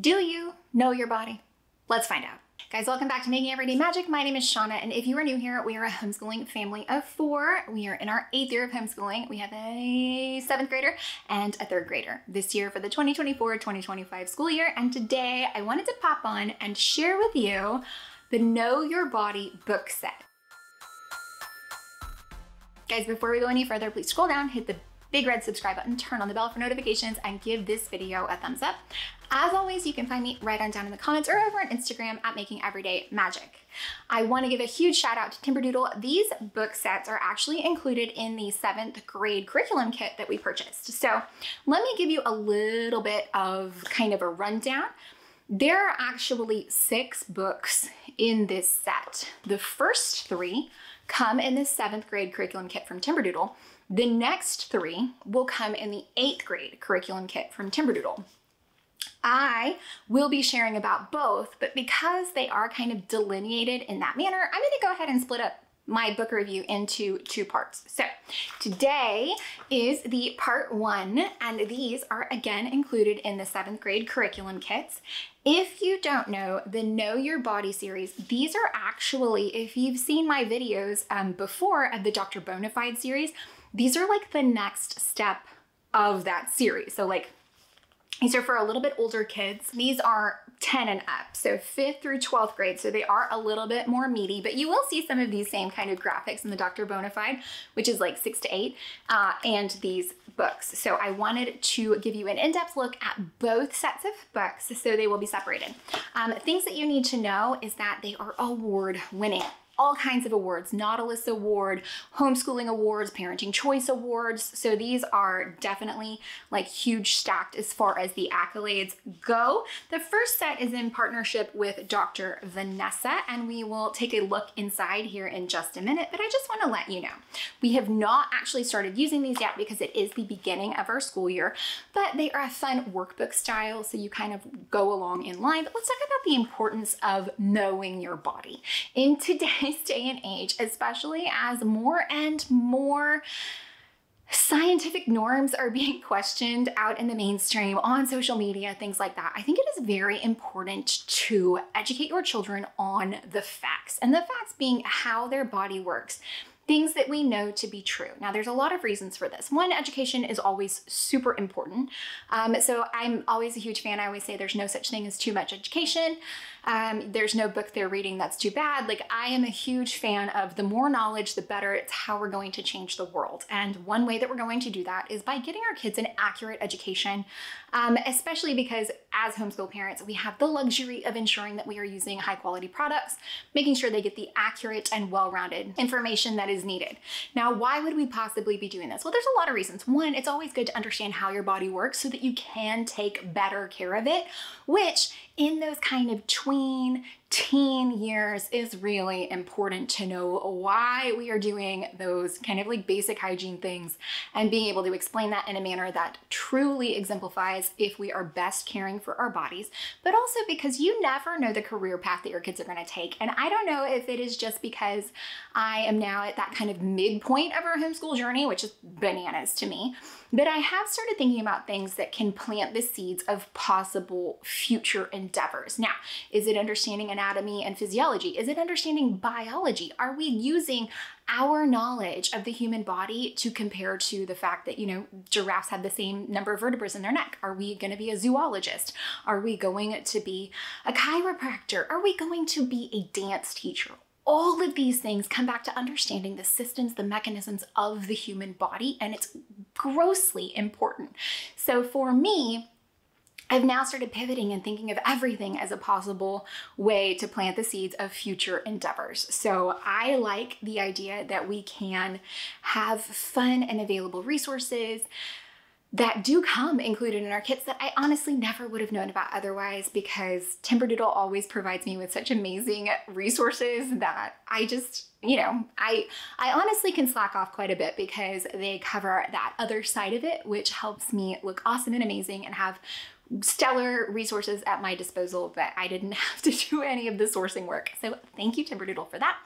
Do you know your body? Let's find out. Guys, welcome back to Making Everyday Magic. My name is Shauna, and if you are new here, we are a homeschooling family of four. We are in our 8th year of homeschooling. We have a 7th grader and a 3rd grader this year for the 2024-2025 school year. And today I wanted to pop on and share with you the Know Your Body book set. Guys, before we go any further, please scroll down, hit the big red subscribe button, turn on the bell for notifications, and give this video a thumbs up. As always, you can find me right on down in the comments or over on Instagram at Making Everyday Magic. I want to give a huge shout out to Timberdoodle. These book sets are actually included in the 7th grade curriculum kit that we purchased. So let me give you a little bit of kind of a rundown. There are actually 6 books in this set. The first 3 come in the 7th grade curriculum kit from Timberdoodle. The next 3 will come in the 8th grade curriculum kit from Timberdoodle. I will be sharing about both, but because they are kind of delineated in that manner, I'm going to go ahead and split up my book review into 2 parts. So today is the part 1, and these are again included in the 7th grade curriculum kits. If you don't know, the Know Your Body series, these are actually, if you've seen my videos before of the Dr. Bonafide series, these are like the next step of that series. So like, these are for a little bit older kids. These are 10 and up, so 5th through 12th grade, so they are a little bit more meaty, but you will see some of these same kind of graphics in the Dr. Bonafide, which is like 6 to 8, and these books. So I wanted to give you an in-depth look at both sets of books, so they will be separated. Things that you need to know is that they are award-winning. All kinds of awards, Nautilus Award, homeschooling awards, parenting choice awards. So these are definitely like huge stacked as far as the accolades go. The first set is in partnership with Dr. Vanessa, and we will take a look inside here in just a minute, but I just wanna let you know, we have not actually started using these yet because it is the beginning of our school year, but they are a fun workbook style. So you kind of go along in line, but let's talk about the importance of knowing your body in today's day and age, especially as more and more scientific norms are being questioned out in the mainstream, on social media, things like that. I think it is very important to educate your children on the facts, and the facts being how their body works. Things that we know to be true. Now, there's a lot of reasons for this. One, education is always super important. So I'm always a huge fan. I always say there's no such thing as too much education. There's no book they're reading that's too bad. Like, I am a huge fan of the more knowledge, the better. It's how we're going to change the world. And one way that we're going to do that is by getting our kids an accurate education, especially because as homeschool parents, we have the luxury of ensuring that we are using high quality products, making sure they get the accurate and well-rounded information that is needed. Now, why would we possibly be doing this? Well, there's a lot of reasons. One, it's always good to understand how your body works so that you can take better care of it, which in those kind of tween, teen years is really important to know why we are doing those kind of like basic hygiene things and being able to explain that in a manner that truly exemplifies if we are best caring for our bodies, but also because you never know the career path that your kids are going to take. And I don't know if it is just because I am now at that kind of midpoint of our homeschool journey, which is bananas to me, but I have started thinking about things that can plant the seeds of possible future endeavors. Now, is it understanding anatomy and physiology? Is it understanding biology? Are we using our knowledge of the human body to compare to the fact that, you know, giraffes have the same number of vertebrae in their neck? Are we going to be a zoologist? Are we going to be a chiropractor? Are we going to be a dance teacher? All of these things come back to understanding the systems, the mechanisms of the human body, and it's grossly important. So for me, I've now started pivoting and thinking of everything as a possible way to plant the seeds of future endeavors. So I like the idea that we can have fun and available resources that do come included in our kits that I honestly never would have known about otherwise, because Timberdoodle always provides me with such amazing resources that I just, you know, I honestly can slack off quite a bit because they cover that other side of it, which helps me look awesome and amazing and have stellar resources at my disposal, but I didn't have to do any of the sourcing work. So thank you, Timberdoodle, for that.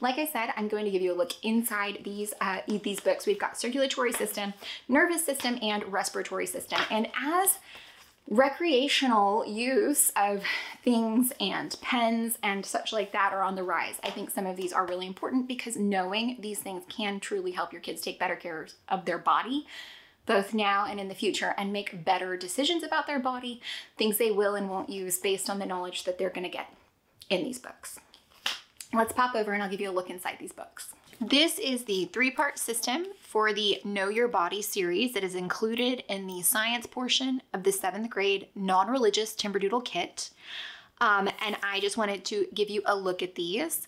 Like I said, I'm going to give you a look inside these books. We've got circulatory system, nervous system, and respiratory system. And as recreational use of things and pens and such like that are on the rise. I think some of these are really important because knowing these things can truly help your kids take better care of their body, both now and in the future, and make better decisions about their body, things they will and won't use based on the knowledge that they're going to get in these books. Let's pop over and I'll give you a look inside these books. This is the three-part system for the Know Your Body series that is included in the science portion of the 7th grade non-religious Timberdoodle kit. And I just wanted to give you a look at these.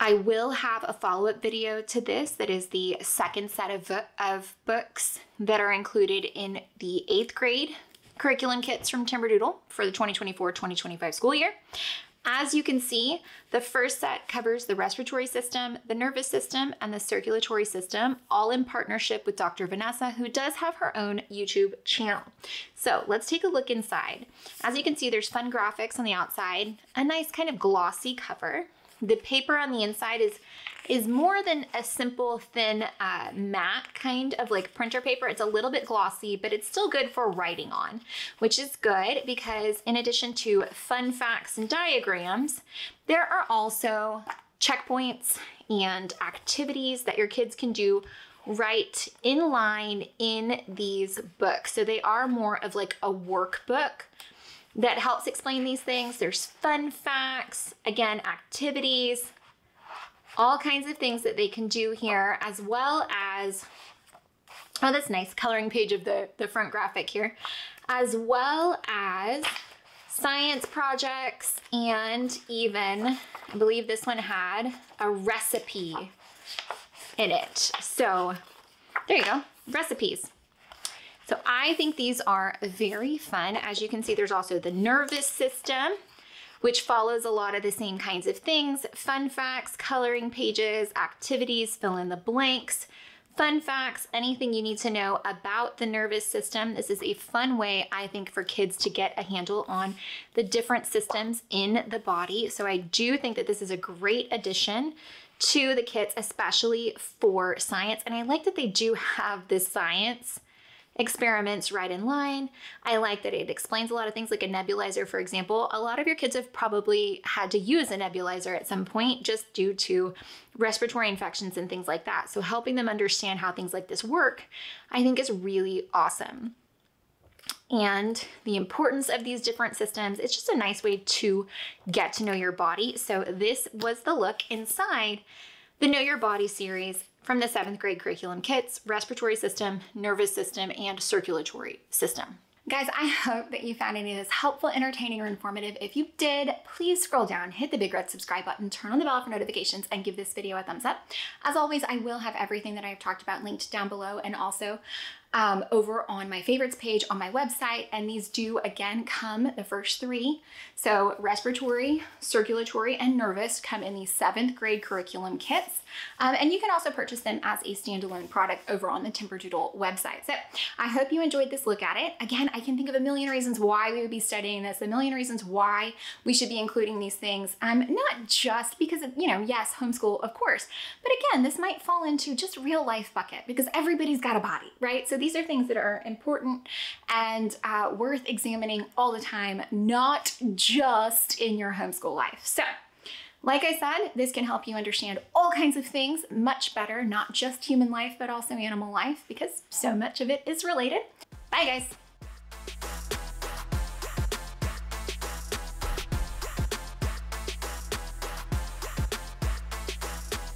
I will have a follow-up video to this that is the second set of books that are included in the 8th grade curriculum kits from Timberdoodle for the 2024-2025 school year. As you can see, the first set covers the respiratory system, the nervous system, and the circulatory system, all in partnership with Dr. Vanessa, who does have her own YouTube channel. So let's take a look inside. As you can see, there's fun graphics on the outside, a nice kind of glossy cover. The paper on the inside is more than a simple thin matte kind of like printer paper. It's a little bit glossy, but it's still good for writing on, which is good because in addition to fun facts and diagrams, there are also checkpoints and activities that your kids can do right in line in these books. So they are more of like a workbook that helps explain these things. There's fun facts, again, activities, all kinds of things that they can do here, as well as, oh, that's nice, coloring page of the front graphic here, as well as science projects, and even, I believe this one had a recipe in it. So there you go, recipes. So I think these are very fun. As you can see, there's also the nervous system, which follows a lot of the same kinds of things, fun facts, coloring pages, activities, fill in the blanks, fun facts, anything you need to know about the nervous system. This is a fun way, I think, for kids to get a handle on the different systems in the body. So I do think that this is a great addition to the kits, especially for science. And I like that they do have this science experiments right in line. I like that it explains a lot of things, like a nebulizer, for example. A lot of your kids have probably had to use a nebulizer at some point just due to respiratory infections and things like that. So helping them understand how things like this work, I think, is really awesome. And the importance of these different systems, it's just a nice way to get to know your body. So this was the look inside the Know Your Body series from the 7th grade curriculum kits, respiratory system, nervous system, and circulatory system. Guys, I hope that you found any of this helpful, entertaining, or informative. If you did, please scroll down, hit the big red subscribe button, turn on the bell for notifications, and give this video a thumbs up. As always, I will have everything that I've talked about linked down below, and also over on my favorites page on my website. And these do, again, come, the first three, so respiratory, circulatory, and nervous, come in the 7th grade curriculum kits. And you can also purchase them as a standalone product over on the Timberdoodle website. So I hope you enjoyed this look at it. Again, I can think of a million reasons why we would be studying this, a million reasons why we should be including these things. Not just because of, you know, yes, homeschool, of course, but again, this might fall into just real life bucket because everybody's got a body, right? So these are things that are important and worth examining all the time, not just in your homeschool life. So like I said, this can help you understand all kinds of things much better, not just human life, but also animal life, because so much of it is related. Bye, guys.